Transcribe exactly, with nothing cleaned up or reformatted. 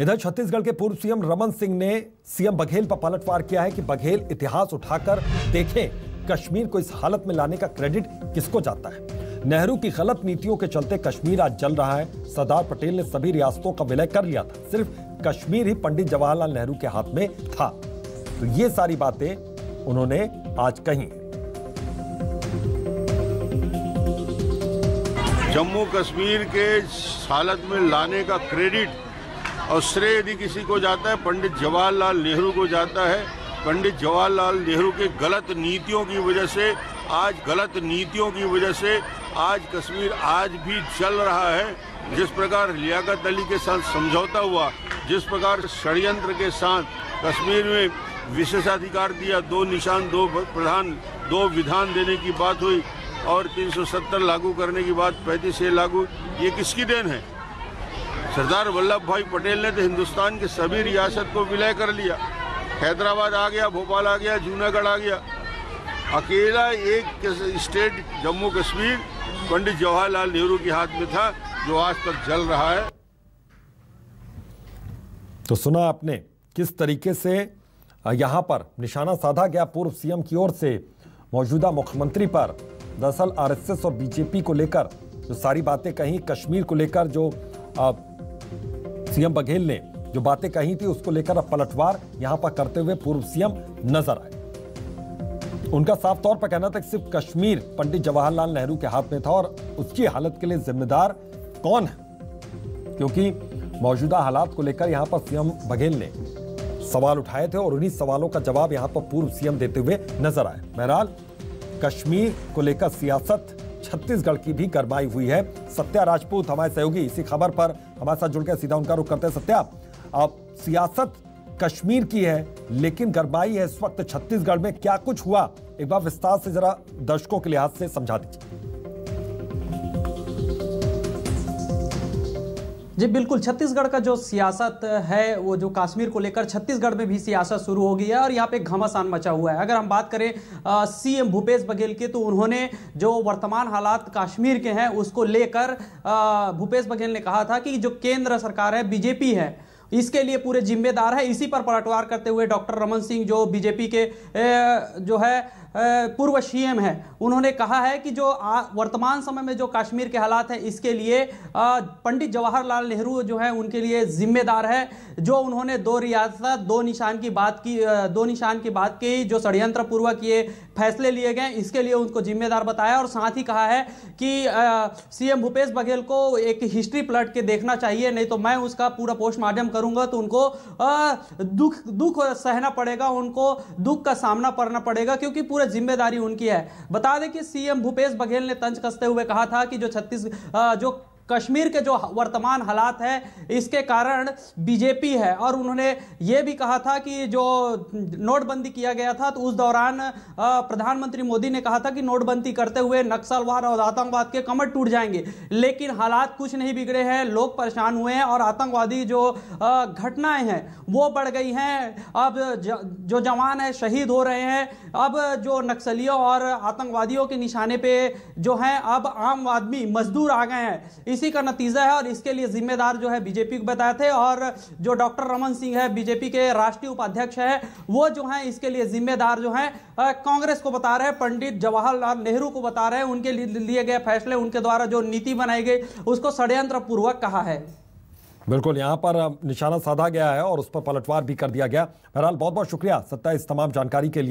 इधर छत्तीसगढ़ के पूर्व सीएम रमन सिंह ने सीएम बघेल पर पलटवार किया है कि बघेल इतिहास उठाकर देखें कश्मीर को इस हालत में लाने का क्रेडिट किसको जाता है। नेहरू की गलत नीतियों के चलते कश्मीर आज जल रहा है। सरदार पटेल ने सभी रियासतों का विलय कर लिया था, सिर्फ कश्मीर ही पंडित जवाहरलाल नेहरू के हाथ में था। तो ये सारी बातें उन्होंने आज कही। जम्मू कश्मीर के हालत में लाने का क्रेडिट और श्रेय यदि किसी को जाता है, पंडित जवाहरलाल नेहरू को जाता है। पंडित जवाहरलाल नेहरू के गलत नीतियों की वजह से आज गलत नीतियों की वजह से आज कश्मीर आज भी चल रहा है। जिस प्रकार लियाकत अली के साथ समझौता हुआ, जिस प्रकार षड्यंत्र के साथ कश्मीर में विशेषाधिकार दिया, दो निशान दो प्रधान दो विधान देने की बात हुई और तीन सौ सत्तर लागू करने की बात पैंतीस ए लागू, ये किसकी देन है? सरदार वल्लभ भाई पटेल ने तो हिंदुस्तान के सभी रियासत को विलय कर लिया। हैदराबाद आ गया, भोपाल आ गया, जूनागढ़ आ गया। अकेला एक स्टेट जम्मू कश्मीर पंडित जवाहरलाल नेहरू के हाथ में था, जो आज तक जल रहा है। तो सुना आपने किस तरीके से यहाँ पर निशाना साधा गया पूर्व सीएम की ओर से मौजूदा मुख्यमंत्री पर। दरअसल आरएसएस और बीजेपी को लेकर जो सारी बातें कहीं, कश्मीर को लेकर जो सीएम बघेल ने जो बातें कही थी उसको लेकर अब पलटवार यहां पर करते हुए पूर्व सीएम नजर आए। उनका साफ तौर पर कहना था कि सिर्फ कश्मीर पंडित जवाहरलाल नेहरू के हाथ में था और उसकी हालत के लिए जिम्मेदार कौन है, क्योंकि मौजूदा हालात को लेकर यहां पर सीएम बघेल ने सवाल उठाए थे और उन्हीं सवालों का जवाब यहां पर पूर्व सीएम देते हुए नजर आए। बहरहाल कश्मीर को लेकर सियासत छत्तीसगढ़ की भी गरमाई हुई है। सत्या राजपूत हमारे सहयोगी इसी खबर पर हमारे साथ जुड़कर सीधा उनका रुख करते हैं। सत्या, अब सियासत कश्मीर की है लेकिन गरमाई है इस वक्त छत्तीसगढ़ में, क्या कुछ हुआ एक बार विस्तार से जरा दर्शकों के लिहाज से समझा दीजिए। जी बिल्कुल, छत्तीसगढ़ का जो सियासत है वो जो कश्मीर को लेकर छत्तीसगढ़ में भी सियासत शुरू हो गई है और यहाँ पे घमासान मचा हुआ है। अगर हम बात करें सीएम भूपेश बघेल के, तो उन्होंने जो वर्तमान हालात कश्मीर के हैं उसको लेकर भूपेश बघेल ने कहा था कि जो केंद्र सरकार है बीजेपी है इसके लिए पूरे जिम्मेदार है। इसी पर पलटवार करते हुए डॉक्टर रमन सिंह जो बीजेपी के जो है पूर्व सीएम है, उन्होंने कहा है कि जो वर्तमान समय में जो कश्मीर के हालात है इसके लिए पंडित जवाहरलाल नेहरू जो है उनके लिए जिम्मेदार है। जो उन्होंने दो रियासत दो निशान की बात की दो निशान की बात की जो षड्यंत्र पूर्वक ये फैसले लिए गए इसके लिए उनको जिम्मेदार बताया और साथ ही कहा है कि सीएम भूपेश बघेल को एक हिस्ट्री पलट के देखना चाहिए, नहीं तो मैं उसका पूरा पोस्टमार्टम करूंगा तो उनको आ, दुख दुख सहना पड़ेगा, उनको दुख का सामना करना पड़ेगा क्योंकि पूरा जिम्मेदारी उनकी है। बता दें कि सीएम भूपेश बघेल ने तंज कसते हुए कहा था कि जो छत्तीस जो कश्मीर के जो वर्तमान हालात है इसके कारण बीजेपी है और उन्होंने ये भी कहा था कि जो नोटबंदी किया गया था तो उस दौरान प्रधानमंत्री मोदी ने कहा था कि नोटबंदी करते हुए नक्सलवाद और आतंकवाद के कमर टूट जाएंगे, लेकिन हालात कुछ नहीं बिगड़े हैं, लोग परेशान हुए हैं और आतंकवादी जो घटनाएं हैं वो बढ़ गई हैं। अब जो जवान है शहीद हो रहे हैं, अब जो नक्सलियों और आतंकवादियों के निशाने पर जो हैं अब आम आदमी मजदूर आ गए हैं, इसी का नतीजा है और इसके लिए जिम्मेदार जो है बीजेपी को बताए थे। और जो डॉक्टर रमन सिंह है बीजेपी के राष्ट्रीय उपाध्यक्ष है वो जो है इसके लिए जिम्मेदार जो है कांग्रेस को बता रहे हैं, पंडित जवाहरलाल नेहरू को बता रहे हैं, उनके लिए गए फैसले उनके द्वारा जो नीति बनाई गई उसको षड्यंत्र पूर्वक कहा है। बिल्कुल, यहाँ पर निशाना साधा गया है और उस पर पलटवार भी कर दिया गया। बहरहाल बहुत बहुत शुक्रिया सत्ता इस तमाम जानकारी के लिए।